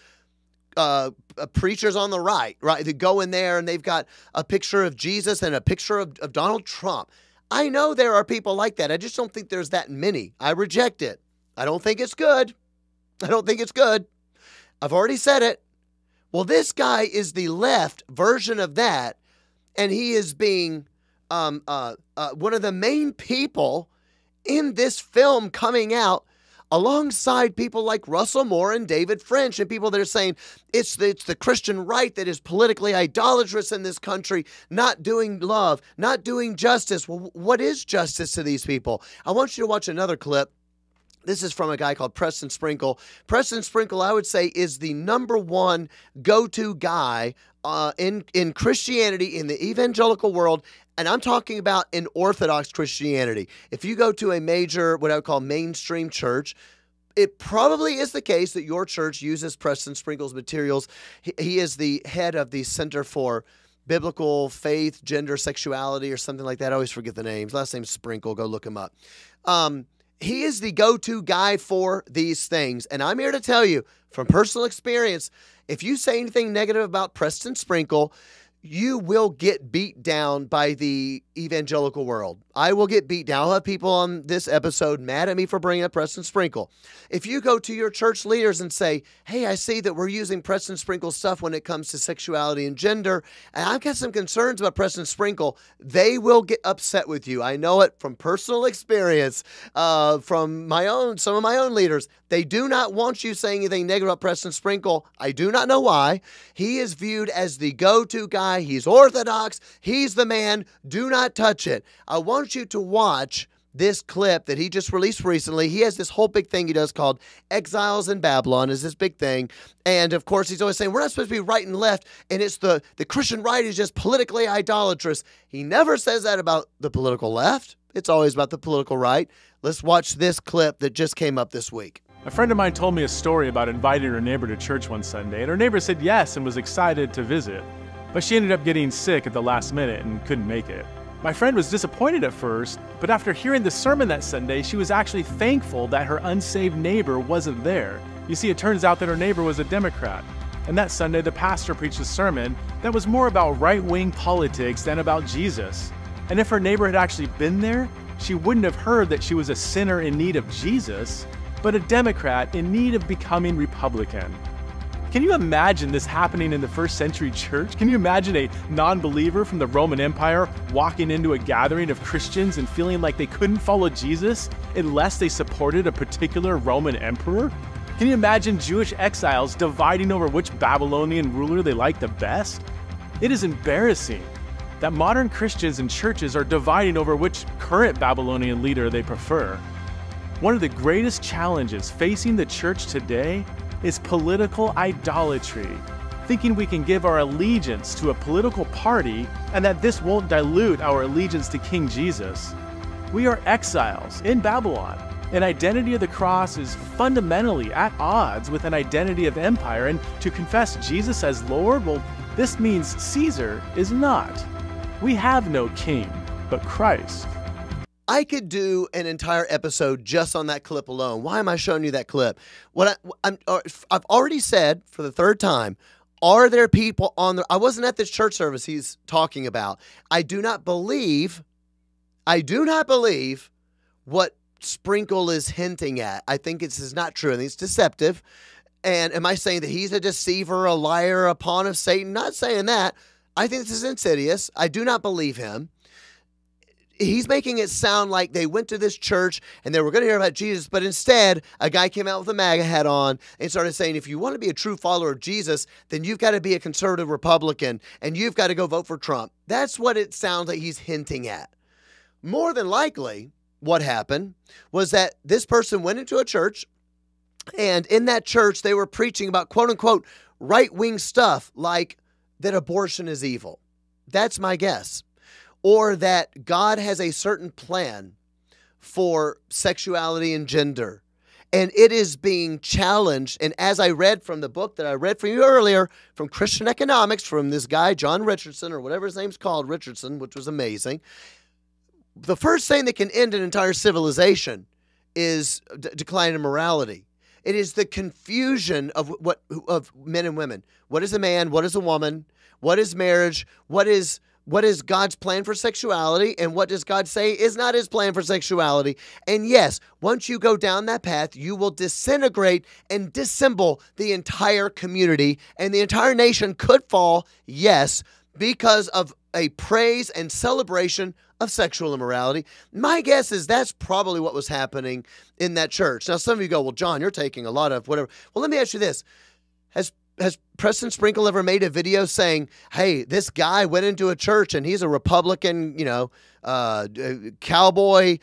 preachers on the right, that go in there and they've got a picture of Jesus and a picture of Donald Trump. I know there are people like that. I just don't think there's that many. I reject it. I don't think it's good. I don't think it's good. I've already said it. Well, this guy is the left version of that, and he is being one of the main people in this film coming out alongside people like Russell Moore and David French and people that are saying it's the Christian right that is politically idolatrous in this country, not doing love, not doing justice. Well, what is justice to these people? I want you to watch another clip. This is from a guy called Preston Sprinkle. Preston Sprinkle, I would say, is the #1 go-to guy in Christianity, in the evangelical world, and I'm talking about in Orthodox Christianity. If you go to a major, what I would call mainstream church, it probably is the case that your church uses Preston Sprinkle's materials. He is the head of the Center for Biblical Faith, Gender, Sexuality, or something like that. I always forget the names. Last name's Sprinkle. Go look him up. He is the go-to guy for these things, and I'm here to tell you from personal experience, if you say anything negative about Preston Sprinkle, you will get beat down by the evangelical world. I will get beat down. I'll have people on this episode mad at me for bringing up Preston Sprinkle. If you go to your church leaders and say, hey, I see that we're using Preston Sprinkle stuff when it comes to sexuality and gender, and I've got some concerns about Preston Sprinkle, they will get upset with you. I know it from personal experience, from some of my own leaders. They do not want you saying anything negative about Preston Sprinkle. I do not know why. He is viewed as the go-to guy. He's Orthodox. He's the man. Do not touch it. I want you to watch this clip that he just released recently. He has this whole big thing he does called Exiles in Babylon is this big thing. And, of course, he's always saying we're not supposed to be right and left, and it's the Christian right is just politically idolatrous. He never says that about the political left. It's always about the political right. Let's watch this clip that just came up this week. A friend of mine told me a story about inviting her neighbor to church one Sunday, and her neighbor said yes and was excited to visit. But she ended up getting sick at the last minute and couldn't make it. My friend was disappointed at first, but after hearing the sermon that Sunday, she was actually thankful that her unsaved neighbor wasn't there. You see, it turns out that her neighbor was a Democrat. And that Sunday, the pastor preached a sermon that was more about right-wing politics than about Jesus. And if her neighbor had actually been there, she wouldn't have heard that she was a sinner in need of Jesus, but a Democrat in need of becoming Republican. Can you imagine this happening in the first century church? Can you imagine a non-believer from the Roman Empire walking into a gathering of Christians and feeling like they couldn't follow Jesus unless they supported a particular Roman emperor? Can you imagine Jewish exiles dividing over which Babylonian ruler they liked the best? It is embarrassing that modern Christians and churches are dividing over which current Babylonian leader they prefer. One of the greatest challenges facing the church today is political idolatry, thinking we can give our allegiance to a political party and that this won't dilute our allegiance to King Jesus. We are exiles in Babylon. An identity of the cross is fundamentally at odds with an identity of empire, and to confess Jesus as Lord, well, this means Caesar is not. We have no king but Christ. I could do an entire episode just on that clip alone. Why am I showing you that clip? What I've already said for the third time, are there people on the... I wasn't at this church service he's talking about. I do not believe what Sprinkle is hinting at. I think this is not true. I think it's deceptive. And am I saying that he's a deceiver, a liar, a pawn of Satan? Not saying that. I think this is insidious. I do not believe him. He's making it sound like they went to this church and they were going to hear about Jesus, but instead a guy came out with a MAGA hat on and started saying, if you want to be a true follower of Jesus, then you've got to be a conservative Republican and you've got to go vote for Trump. That's what it sounds like he's hinting at. More than likely, what happened was that this person went into a church, and in that church they were preaching about quote-unquote right-wing stuff, like that abortion is evil. That's my guess. Or that God has a certain plan for sexuality and gender, and it is being challenged. And as I read from the book that I read for you earlier, from Christian Economics, from this guy, John Richardson, or whatever his name's called, Richardson, which was amazing, the first thing that can end an entire civilization is decline in morality. It is the confusion of men and women. What is a man? What is a woman? What is marriage? What is God's plan for sexuality, and what does God say is not his plan for sexuality? And yes, once you go down that path, you will disintegrate and dissemble the entire community, and the entire nation could fall, yes, because of a praise and celebration of sexual immorality. My guess is that's probably what was happening in that church. Now, some of you go, well, John, you're taking a lot of whatever. Well, let me ask you this. Has Preston Sprinkle ever made a video saying, hey, this guy went into a church and he's a Republican, cowboy,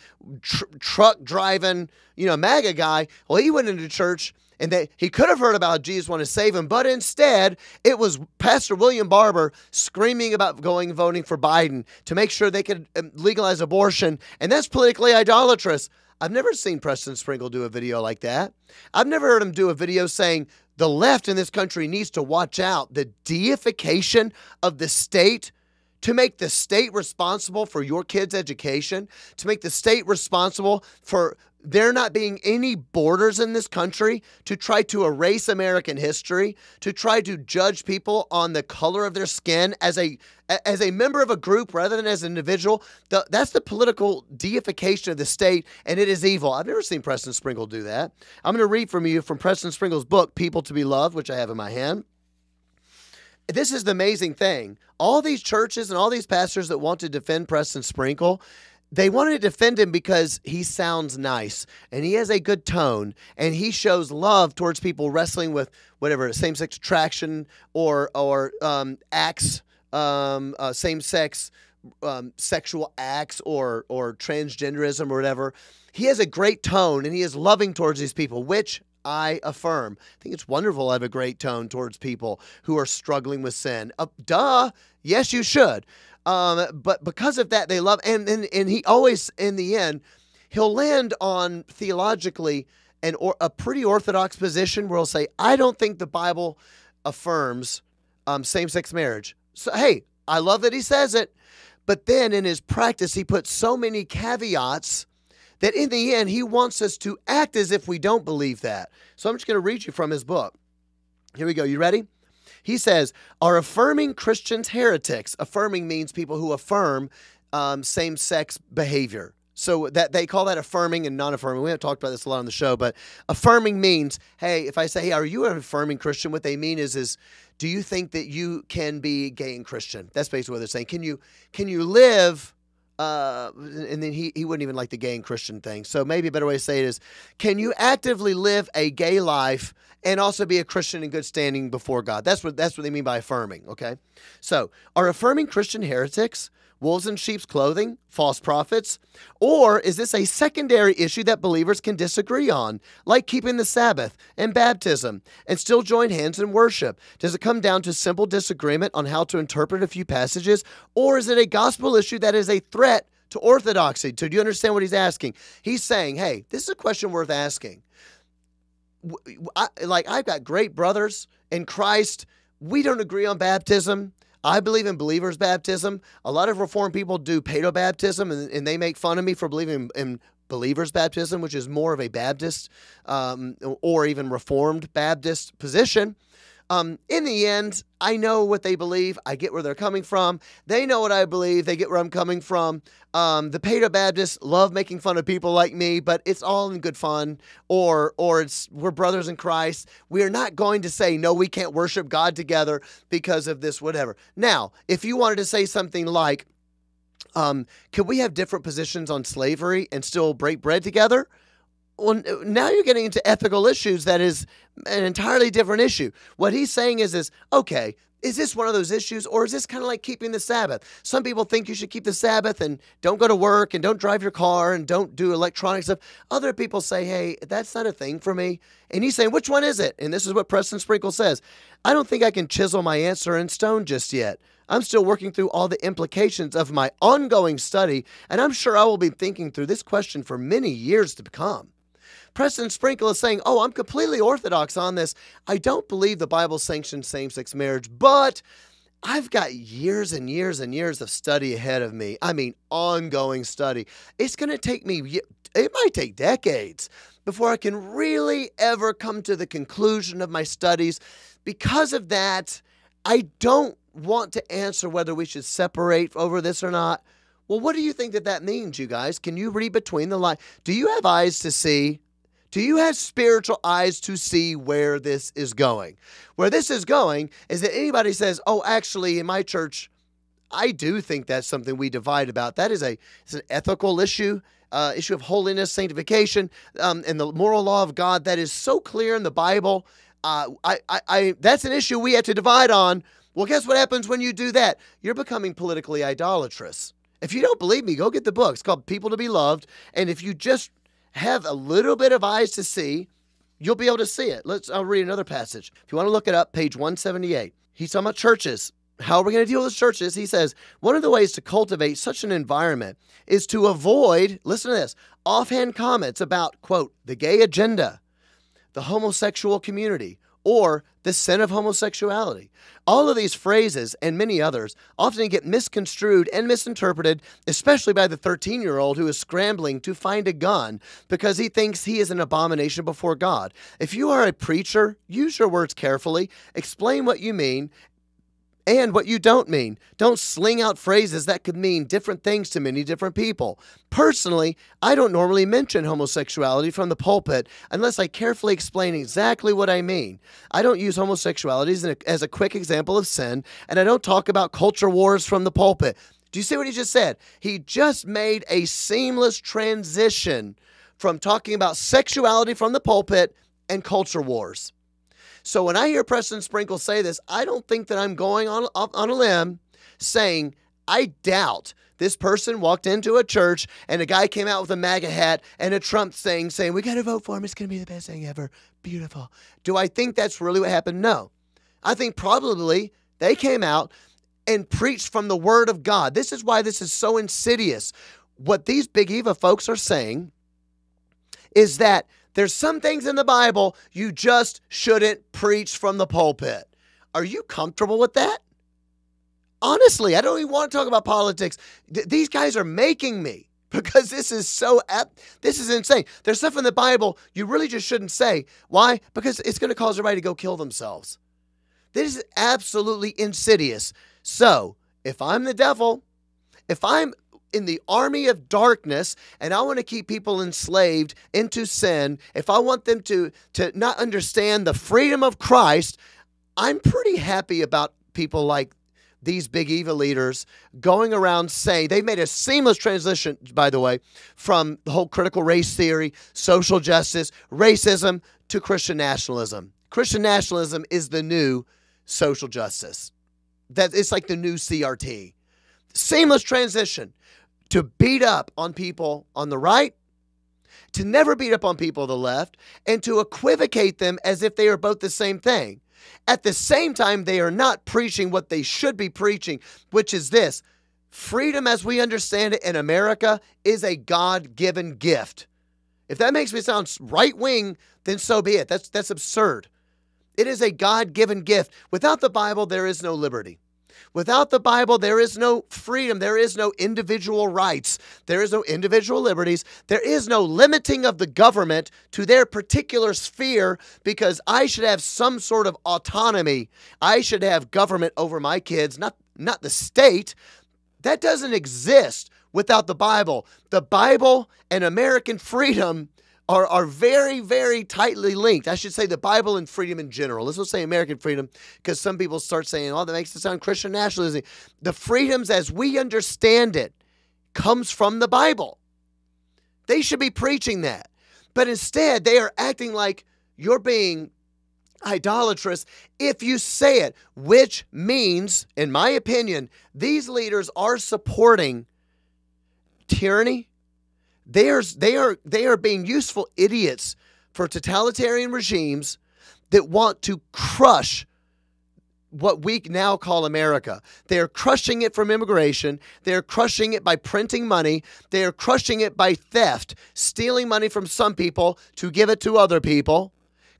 truck driving, MAGA guy? Well, he went into church and he could have heard about Jesus wanted to save him, but instead it was Pastor William Barber screaming about going and voting for Biden to make sure they could legalize abortion, and that's politically idolatrous. I've never seen Preston Sprinkle do a video like that. I've never heard him do a video saying the left in this country needs to watch out, the deification of the state, to make the state responsible for your kids' education, to make the state responsible for there not being any borders in this country, to try to erase American history, to try to judge people on the color of their skin as a member of a group rather than as an individual. That's the political deification of the state, and it is evil. I've never seen Preston Sprinkle do that. I'm going to read from Preston Sprinkle's book, People to Be Loved, which I have in my hand. This is the amazing thing. All these churches and all these pastors that want to defend Preston Sprinkle, they wanted to defend him because he sounds nice and he has a good tone and he shows love towards people wrestling with whatever, same-sex attraction or same-sex sexual acts or transgenderism or whatever. He has a great tone, and he is loving towards these people, which I affirm. I think it's wonderful to have a great tone towards people who are struggling with sin. Duh. Yes, you should. But because of that, they love. And he always, in the end, he'll land on theologically a pretty orthodox position where he'll say, I don't think the Bible affirms same-sex marriage. So, hey, I love that he says it. But then in his practice, he puts so many caveats that in the end, he wants us to act as if we don't believe that. So I'm just going to read you from his book. Here we go. You ready? He says, are affirming Christians heretics? Affirming means people who affirm same-sex behavior. So that they call that affirming and non-affirming. We haven't talked about this a lot on the show, but affirming means, hey, if I say, hey, are you an affirming Christian? What they mean is do you think that you can be gay and Christian? That's basically what they're saying. Can you live... and then he wouldn't even like the gay and Christian thing. So maybe a better way to say it is, can you actively live a gay life and also be a Christian in good standing before God? That's what they mean by affirming, okay? So, are affirming Christian heretics, wolves in sheep's clothing, false prophets? Or is this a secondary issue that believers can disagree on, like keeping the Sabbath and baptism, and still join hands in worship? Does it come down to simple disagreement on how to interpret a few passages? Or is it a gospel issue that is a threat to orthodoxy? So do you understand what he's asking? He's saying, hey, this is a question worth asking. I've got great brothers in Christ. We don't agree on baptism. I believe in believers' baptism. A lot of Reformed people do paedobaptism, and they make fun of me for believing in believers' baptism, which is more of a Baptist or even Reformed Baptist position. In the end, I know what they believe. I get where they're coming from. They know what I believe. They get where I'm coming from. The paedobaptists love making fun of people like me, but it's all in good fun. Or it's we're brothers in Christ. We are not going to say, no, we can't worship God together because of this, whatever. Now, if you wanted to say something like, could we have different positions on slavery and still break bread together? Well, now you're getting into ethical issues that is an entirely different issue. What he's saying is, okay, is this one of those issues, or is this kind of like keeping the Sabbath? Some people think you should keep the Sabbath and don't go to work and don't drive your car and don't do electronic stuff. Other people say, hey, that's not a thing for me. And he's saying, which one is it? And this is what Preston Sprinkle says. I don't think I can chisel my answer in stone just yet. I'm still working through all the implications of my ongoing study, and I'm sure I will be thinking through this question for many years to come. Preston Sprinkle is saying, oh, I'm completely orthodox on this. I don't believe the Bible sanctions same-sex marriage, but I've got years and years and years of study ahead of me. I mean, ongoing study. It's going to take me, it might take decades before I can really ever come to the conclusion of my studies. Because of that, I don't want to answer whether we should separate over this or not. Well, what do you think that means, you guys? Can you read between the lines? Do you have eyes to see? Do you have spiritual eyes to see where this is going? Where this is going is that anybody says, oh, actually, in my church, I do think that's something we divide about. That is it's an ethical issue, issue of holiness, sanctification, and the moral law of God that is so clear in the Bible. That's an issue we have to divide on. Well, guess what happens when you do that? You're becoming politically idolatrous. If you don't believe me, go get the book. It's called People to Be Loved. And if you just have a little bit of eyes to see, you'll be able to see it. I'll read another passage. If you want to look it up, page 178. He's talking about churches. How are we going to deal with churches? He says, one of the ways to cultivate such an environment is to avoid, listen to this, offhand comments about, quote, the gay agenda, the homosexual community, or the sin of homosexuality. All of these phrases and many others often get misconstrued and misinterpreted, especially by the 13-year-old who is scrambling to find a gun because he thinks he is an abomination before God. If you are a preacher, use your words carefully, explain what you mean and what you don't mean. Don't sling out phrases that could mean different things to many different people. Personally, I don't normally mention homosexuality from the pulpit unless I carefully explain exactly what I mean. I don't use homosexuality as a quick example of sin, and I don't talk about culture wars from the pulpit. Do you see what he just said? He just made a seamless transition from talking about sexuality from the pulpit and culture wars. So when I hear Preston Sprinkle say this, I don't think that I'm going on a limb saying I doubt this person walked into a church and a guy came out with a MAGA hat and a Trump thing saying, we got to vote for him. It's going to be the best thing ever. Beautiful. Do I think that's really what happened? No. I think probably they came out and preached from the word of God. This is why this is so insidious. What these Big Eva folks are saying is that there's some things in the Bible you just shouldn't preach from the pulpit. Are you comfortable with that? Honestly, I don't even want to talk about politics. These guys are making me, because this is so, this is insane. There's stuff in the Bible you really just shouldn't say. Why? Because it's going to cause everybody to go kill themselves. This is absolutely insidious. So if I'm the devil, if I'm in the army of darkness and I want to keep people enslaved into sin, if I want them to not understand the freedom of Christ, I'm pretty happy about people like these Big Eva leaders going around saying, they've made a seamless transition, by the way, from the whole critical race theory, social justice, racism, to Christian nationalism. Christian nationalism is the new social justice. That it's like the new CRT. Seamless transition to beat up on people on the right, to never beat up on people on the left, and to equivocate them as if they are both the same thing. At the same time, they are not preaching what they should be preaching, which is this. Freedom as we understand it in America is a God-given gift. If that makes me sound right-wing, then so be it. That's absurd. It is a God-given gift. Without the Bible, there is no liberty. Without the Bible, there is no freedom. There is no individual rights. There is no individual liberties. There is no limiting of the government to their particular sphere, because I should have some sort of autonomy. I should have government over my kids, not the state. That doesn't exist without the Bible. The Bible and American freedom are very, very tightly linked. I should say the Bible and freedom in general. Let's not say American freedom, because some people start saying, oh, that makes it sound Christian nationalism. The freedoms as we understand it comes from the Bible. They should be preaching that. But instead, they are acting like you're being idolatrous if you say it, which means, in my opinion, these leaders are supporting tyranny. They are being useful idiots for totalitarian regimes that want to crush what we now call America. They are crushing it from immigration. They are crushing it by printing money. They are crushing it by theft, stealing money from some people to give it to other people,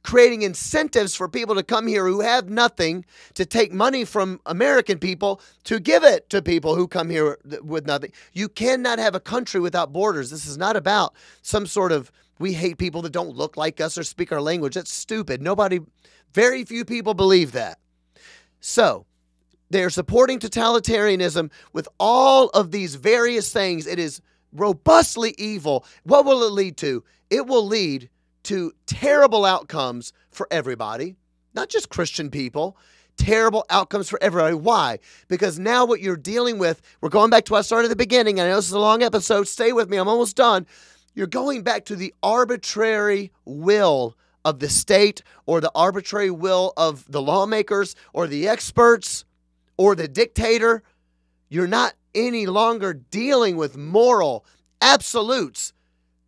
creating incentives for people to come here who have nothing to take money from American people to give it to people who come here with nothing. You cannot have a country without borders. This is not about some sort of, we hate people that don't look like us or speak our language. That's stupid. Nobody, very few people believe that. So they're supporting totalitarianism with all of these various things. It is robustly evil. What will it lead to? It will lead to terrible outcomes for everybody, not just Christian people, terrible outcomes for everybody. Why? Because now what you're dealing with, we're going back to what I started at the beginning, and I know this is a long episode, stay with me, I'm almost done. You're going back to the arbitrary will of the state, or the arbitrary will of the lawmakers, or the experts, or the dictator. You're not any longer dealing with moral absolutes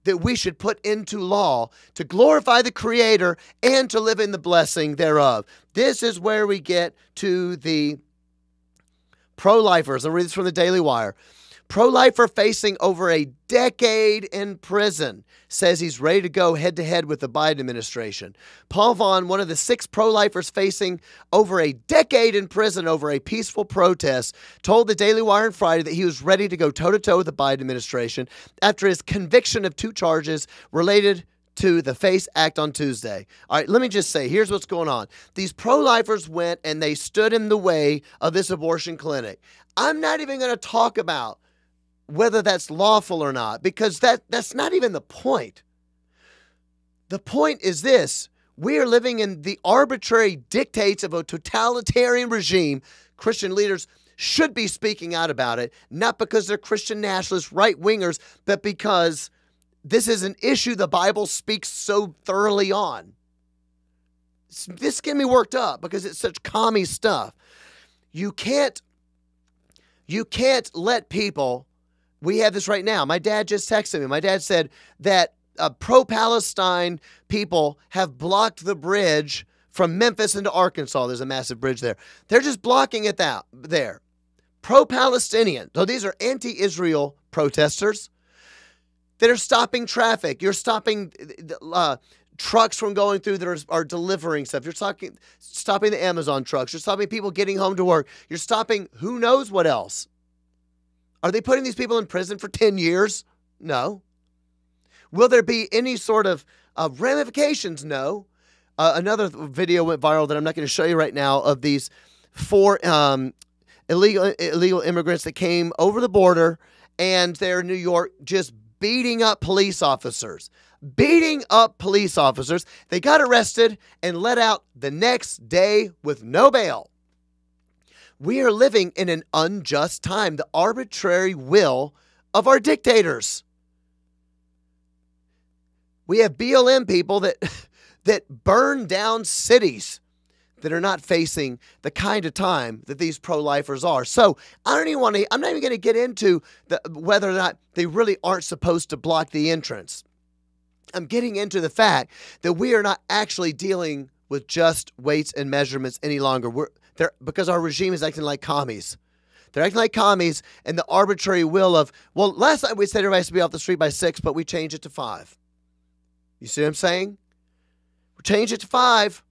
that we should put into law to glorify the Creator and to live in the blessing thereof. This is where we get to the pro-lifers. I'll read this from the Daily Wire. Pro-lifer facing over a decade in prison says he's ready to go head-to-head with the Biden administration. Paul Vaughn, one of the 6 pro-lifers facing over a decade in prison over a peaceful protest, told the Daily Wire on Friday that he was ready to go toe-to-toe with the Biden administration after his conviction of 2 charges related to the FACE Act on Tuesday. All right, let me just say, here's what's going on. These pro-lifers went and they stood in the way of this abortion clinic. I'm not even going to talk about whether that's lawful or not, because that's not even the point. The point is this. We are living in the arbitrary dictates of a totalitarian regime. Christian leaders should be speaking out about it, not because they're Christian nationalists, right-wingers, but because this is an issue the Bible speaks so thoroughly on. This can be worked up because it's such commie stuff. You can't You can't let people, we have this right now. My dad just texted me. My dad said that pro-Palestine people have blocked the bridge from Memphis into Arkansas. There's a massive bridge there. They're just blocking it out there. Pro-Palestinian. So these are anti-Israel protesters that are stopping traffic. You're stopping trucks from going through that are delivering stuff. You're stopping the Amazon trucks. You're stopping people getting home to work. You're stopping who knows what else. Are they putting these people in prison for 10 years? No. Will there be any sort of ramifications? No. Another video went viral that I'm not going to show you right now of these four illegal immigrants that came over the border, and they're in New York just beating up police officers. Beating up police officers. They got arrested and let out the next day with no bail. We are living in an unjust time. The arbitrary will of our dictators. We have BLM people that burn down cities that are not facing the kind of time that these pro-lifers are. So I'm not even going to get into whether or not they really aren't supposed to block the entrance. I'm getting into the fact that we are not actually dealing with just weights and measurements any longer. Because our regime is acting like commies. They're acting like commies, and the arbitrary will of, well, last night we said everybody has to be off the street by 6, but we changed it to 5. You see what I'm saying? We change it to 5.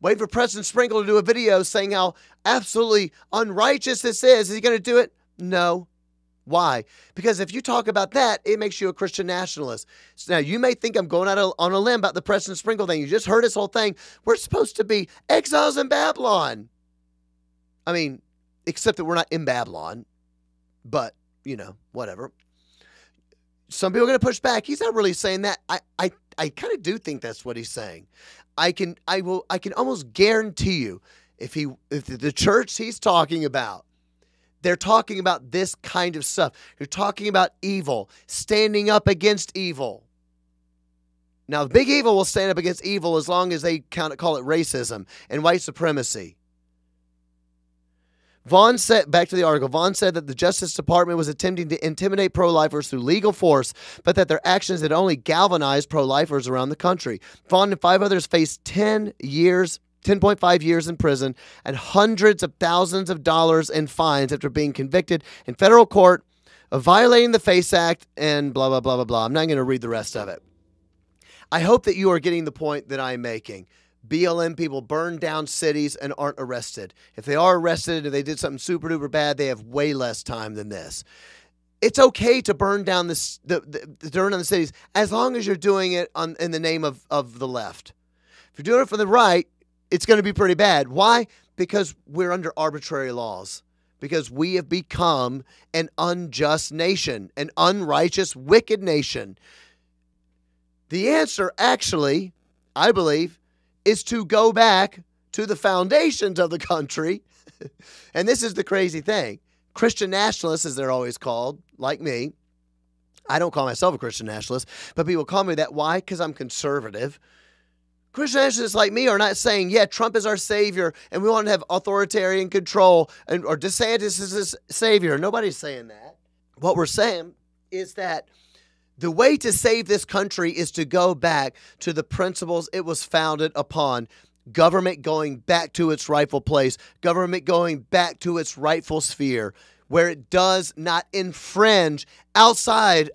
Wait for Preston Sprinkle to do a video saying how absolutely unrighteous this is. Is he going to do it? No. Why? Because if you talk about that, it makes you a Christian nationalist. So now, you may think I'm going out on a limb about the Preston Sprinkle thing. You just heard this whole thing. We're supposed to be exiles in Babylon. I mean, except that we're not in Babylon. But, you know, whatever. Some people are going to push back. He's not really saying that. I kind of do think that's what he's saying. I can almost guarantee you, if the church he's talking about, they're talking about this kind of stuff. You're talking about evil, standing up against evil. Now, Big Eva will stand up against evil as long as they call it racism and white supremacy. Vaughn said, back to the article, Vaughn said that the Justice Department was attempting to intimidate pro-lifers through legal force, but that their actions had only galvanized pro-lifers around the country. Vaughn and 5 others faced 10.5 years in prison and hundreds of thousands of dollars in fines after being convicted in federal court of violating the FACE Act and blah, blah, blah, blah, blah. I'm not going to read the rest of it. I hope that you are getting the point that I'm making. BLM people burn down cities and aren't arrested. If they are arrested and they did something super duper bad, they have way less time than this. It's okay to burn down the cities as long as you're doing it in the name of the left. If you're doing it for the right, it's going to be pretty bad. Why? Because we're under arbitrary laws. Because we have become an unjust nation, an unrighteous, wicked nation. The answer, actually, I believe, is to go back to the foundations of the country. And this is the crazy thing. Christian nationalists, as they're always called, like me. I don't call myself a Christian nationalist, but people call me that. Why? Because I'm conservative. Christian nationalists like me are not saying, yeah, Trump is our savior, and we want to have authoritarian control, or DeSantis is his savior. Nobody's saying that. What we're saying is that the way to save this country is to go back to the principles it was founded upon. Government going back to its rightful place. Government going back to its rightful sphere, where it does not infringe outside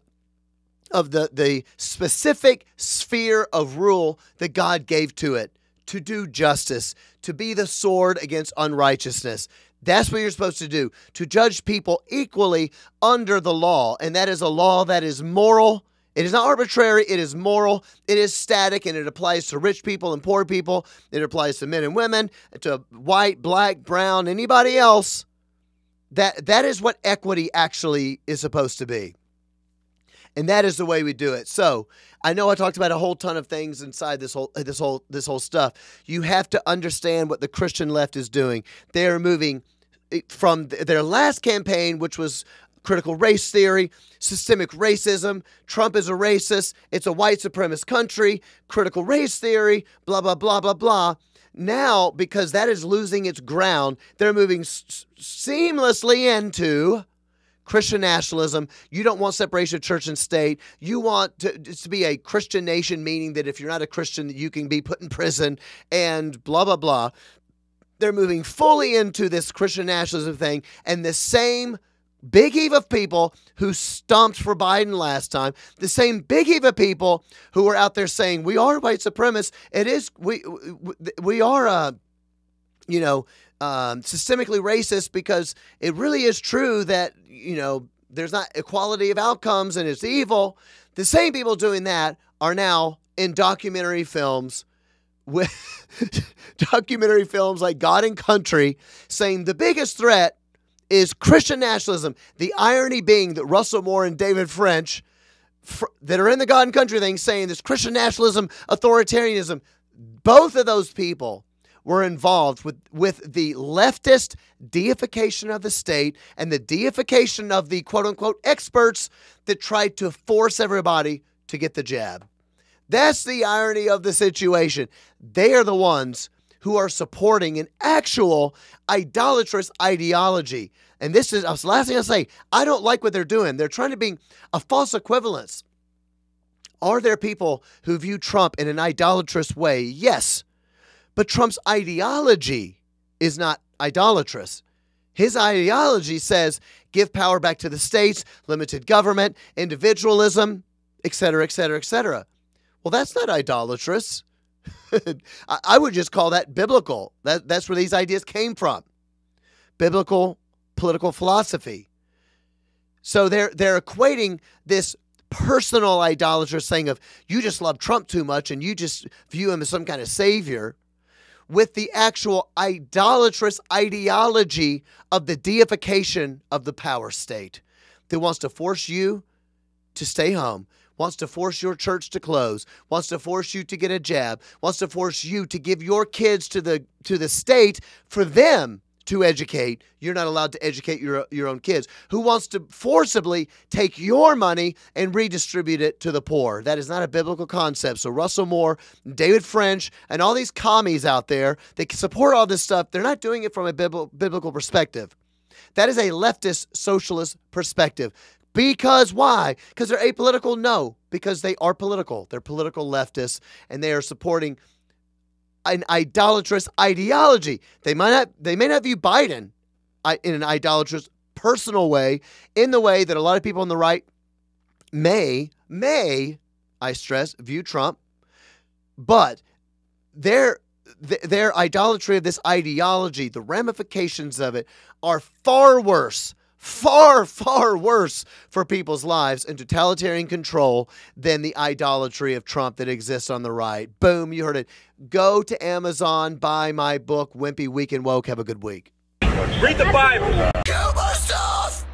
of the specific sphere of rule that God gave to it. To do justice. To be the sword against unrighteousness. That's what you're supposed to do, to judge people equally under the law. And that is a law that is moral. It is not arbitrary. It is moral. It is static, and it applies to rich people and poor people. It applies to men and women, to white, black, brown, anybody else. That is what equity actually is supposed to be. And that is the way we do it. So I know I talked about a whole ton of things inside this whole stuff. You have to understand what the Christian left is doing. They are moving from their last campaign, which was critical race theory, systemic racism. Trump is a racist. It's a white supremacist country. Critical race theory. Blah blah blah blah blah. Now, because that is losing its ground, they're moving seamlessly into Christian nationalism. You don't want separation of church and state. You want to be a Christian nation, meaning that if you're not a Christian, you can be put in prison and blah, blah, blah. They're moving fully into this Christian nationalism thing, and the same Big Eva people who stomped for Biden last time, the same Big Eva people who were out there saying, we are white supremacists, it is, we are, you know, systemically racist, because it really is true that, you know, there's not equality of outcomes and it's evil. The same people doing that are now in documentary films with documentary films like God and Country, saying the biggest threat is Christian nationalism. The irony being that Russell Moore and David French that are in the God and Country thing saying this Christian nationalism, authoritarianism, both of those people were involved with the leftist deification of the state and the deification of the quote-unquote experts that tried to force everybody to get the jab. That's the irony of the situation. They are the ones who are supporting an actual idolatrous ideology. And this is the last thing I'll say. I don't like what they're doing. They're trying to be a false equivalence. Are there people who view Trump in an idolatrous way? Yes. But Trump's ideology is not idolatrous. His ideology says give power back to the states, limited government, individualism, et cetera, et cetera, et cetera. Well, that's not idolatrous. I would just call that biblical. That's where these ideas came from. Biblical political philosophy. So they're equating this personal idolatrous thing of you just love Trump too much and you just view him as some kind of savior with the actual idolatrous ideology of the deification of the power state that wants to force you to stay home, wants to force your church to close, wants to force you to get a jab, wants to force you to give your kids to the state for them to educate. You're not allowed to educate your own kids. Who wants to forcibly take your money and redistribute it to the poor. That is not a biblical concept. So Russell Moore, David French, and all these commies out there that support all this stuff, they're not doing it from a biblical perspective. That is a leftist socialist perspective. Because why? Because they're apolitical? No, because they are political. They're political leftists, and they are supporting an idolatrous ideology. They may not view Biden in an idolatrous personal way, in the way that a lot of people on the right may, I stress, view Trump, but their idolatry of this ideology, the ramifications of it, are far worse. Far, far worse for people's lives and totalitarian control than the idolatry of Trump that exists on the right. Boom, you heard it. Go to Amazon, buy my book, Wimpy, Weak and Woke. Have a good week. Read the Bible. Cooper's Up!